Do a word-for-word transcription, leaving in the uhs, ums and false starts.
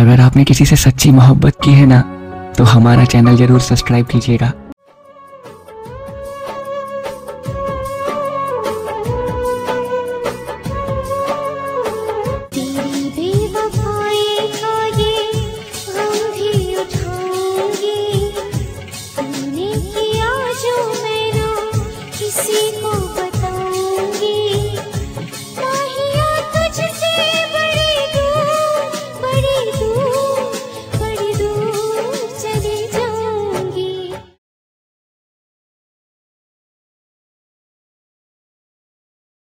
अगर आपने किसी से सच्ची मोहब्बत की है ना तो हमारा चैनल जरूर सब्सक्राइब कीजिएगा।